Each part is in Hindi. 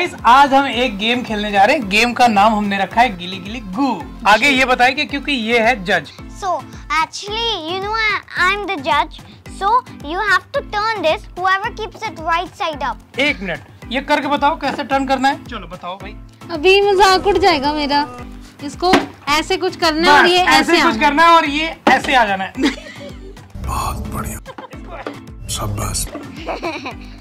गाइस आज हम एक गेम खेलने जा रहे हैं। गेम का नाम हमने रखा है गिली गिली गू। आगे ये बताइए कि क्योंकि ये है जज। So actually you know I am the जज, so you have to turn this whoever keeps it right side up. एक मिनट, ये करके बताओ कैसे टर्न करना है। चलो बताओ भाई। अभी मजाक उठ जाएगा मेरा। इसको ऐसे कुछ करना है और ये ऐसे कुछ करना है और ये ऐसे आ जाना है। बहुत बढ़िया, शाबाश।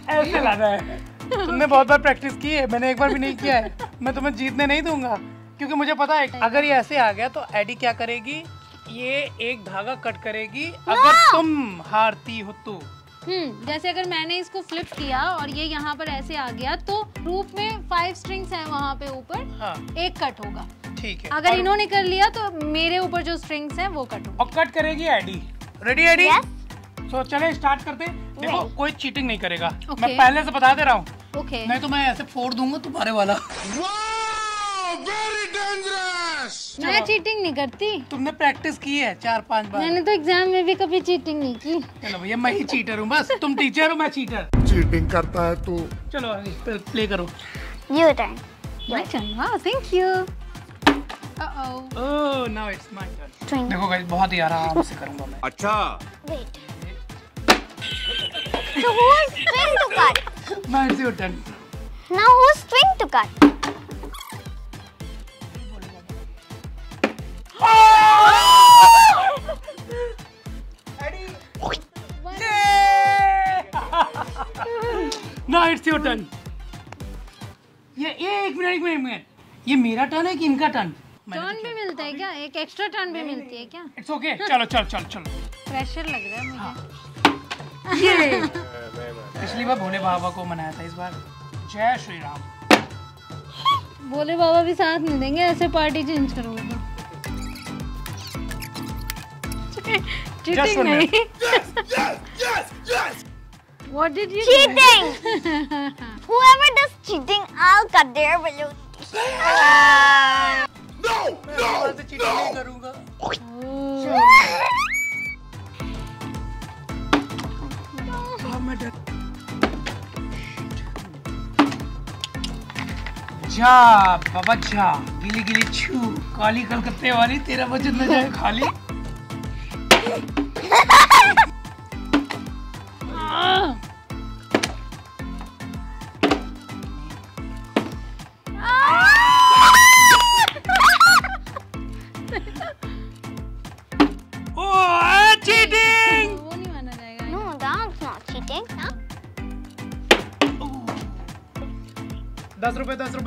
ऐसे लाना है। तुमने बहुत बार प्रैक्टिस की है, मैंने एक बार भी नहीं किया है। मैं तुम्हें जीतने नहीं दूंगा क्योंकि मुझे पता है अगर ये ऐसे आ गया तो एडी क्या करेगी, ये एक धागा कट करेगी अगर तुम हारती हो तो। जैसे अगर मैंने इसको फ्लिप किया और ये यहाँ पर ऐसे आ गया तो रूप में 5 स्ट्रिंग्स हैं वहाँ पे ऊपर, हाँ। एक कट होगा, ठीक है। अगर इन्होंने कर लिया तो मेरे ऊपर जो स्ट्रिंग्स हैं वो कट होगा और कट करेगी एडी। Ready AD? तो चले स्टार्ट करते। देखो कोई चीटिंग नहीं करेगा, मैं पहले से बता दे रहा हूँ। नहीं तो मैं ऐसे फोड़ दूंगा तुम्हारे वाला। Very dangerous. मैं चीटिंग नहीं करती। तुमने प्रैक्टिस की है 4-5 बार। मैंने तो एग्जाम में भी कभी चीटिंग नहीं की। चलो भैया मैं ही चीटर हूँ, बस तुम टीचर हो, मैं चीटर। चीटिंग करता है तू। चलो प्ले करो। Your turn. My turn. वाह thank you. Oh now it's my turn. देखो गाइस बहुत ही आराम से करूंगा मैं। अच्छा wait. So who's string to cut? Now it's your turn. Now who's string to cut? Oh! Ready? Yay! Now it's your turn. ये एक मिनट ये मेरा टर्न है कि इनका टर्न? टर्न भी मिलता है क्या? एक एक्स्ट्रा टर्न भी मिलती है क्या? It's okay. चलो प्रेशर लग रहा है मुझे। हाँ। ये पिछली बार भोले बाबा को मनाया था, इस बार जय श्री राम। भोले बाबा भी साथ नहीं देंगे, ऐसे पार्टी चेंज करोगे। चीटिंग नहीं। What did you do? Cheating. Whoever does cheating, I'll cut their balloon. No, no, मैं चीटिंग नहीं करूँगा। जा बाबा जा, गिली गिली छू, काली कलकत्ते वाली, तेरा वजन न जाए खाली।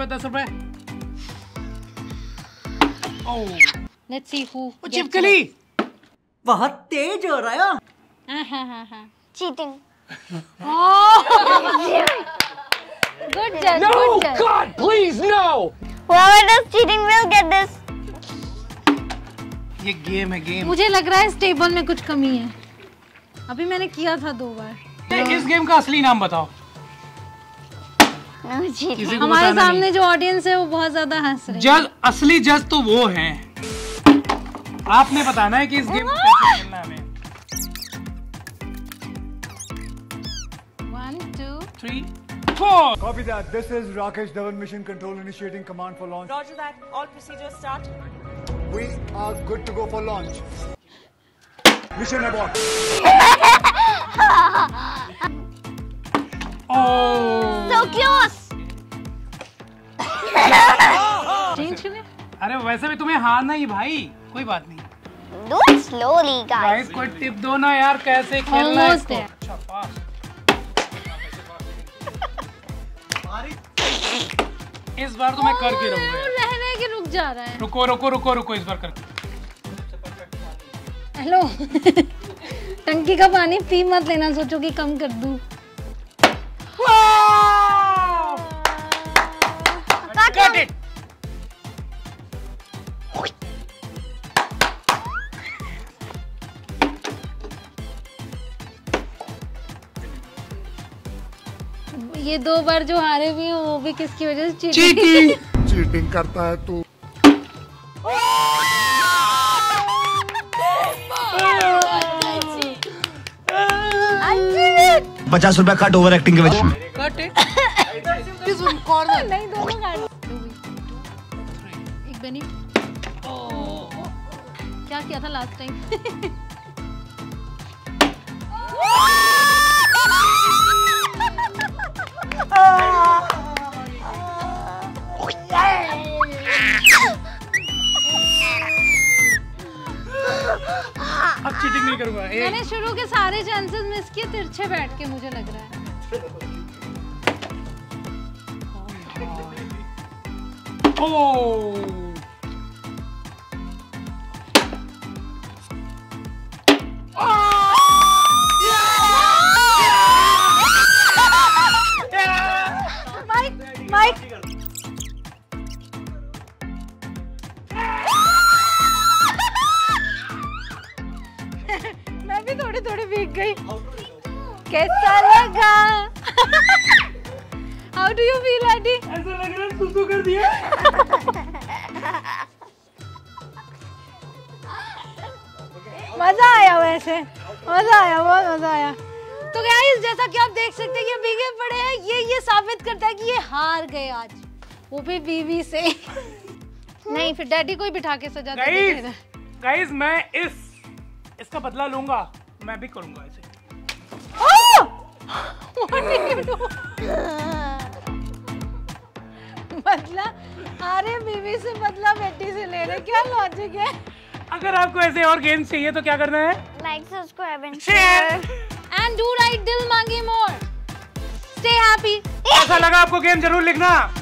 ₹10। Oh. Let's see who. चिपकली। बहुत तेज हो रहा है। Cheating. Oh. Good job. No, good job. God, please no. Whoever does cheating will get this. ये गेम है गेम। मुझे लग रहा है इस टेबल में कुछ कमी है। अभी मैंने किया था 2 बार। इस गेम का असली नाम बताओ। हमारे सामने जो ऑडियंस है वो बहुत ज्यादा हंस रही है। जज, असली जज तो वो हैं। आपने बताना है कि इस गेम में कैसे खेलना है हमें। 1, 2, 3, 4. Copy that. This is Rakesh Davan, Mission Control, initiating command for launch. Roger that. All procedures start. We are good to go for launch. Mission abort. Oh. So close. अरे वैसे भी तुम्हें हारना ही भाई, कोई बात नहीं। Do it slowly guys. कोई टिप दो ना यार कैसे खेलना है इसको। अच्छा पास। इस बार तो मैं करके रहूंगा। वो रहने के रुक जा रहा है। रुको इस बार कर। हेलो। टंकी का पानी पी मत लेना, सोचो कि कम कर दूं। Got it. ये 2 बार जो हारे हुए हैं वो भी किसकी वजह से? चीटिंग करता है तू। ₹50 कट ओवर एक्टिंग के वजह से। From corner. नहीं दोनों गाड़ी। एक बनी। क्या किया था लास्ट टाइम? अब चीटिंग नहीं करूंगा। मैंने शुरू के सारे चांसेस मिस किए तिरछे बैठ के, मुझे लग रहा है। माइक मैं भी थोड़ी थोड़ी भीग गई। कैसा लगा? How do you feel, aunty? ऐसा लग रहा है सुसु कर दिया। मजा आया, वैसे मजा आया, बहुत मजा आया। तो गाइस, जैसा कि आप देख सकते हैं ये भीगे पड़े हैं, ये साबित करता है कि ये हार गए आज, वो भी बीवी से। नहीं, फिर डैडी को ही बिठा के सजाते हैं। गाइस, मैं इसका बदला लूंगा, मैं भी करूंगा ऐसे। बदला? अरे बीवी से बदला बेटी से ले रहे, क्या लॉजिक है? अगर आपको ऐसे और गेम्स चाहिए तो क्या करना है? Like, subscribe and share and do right दिल मांगे मोर। Stay happy. ऐसा लगा आपको गेम, जरूर लिखना।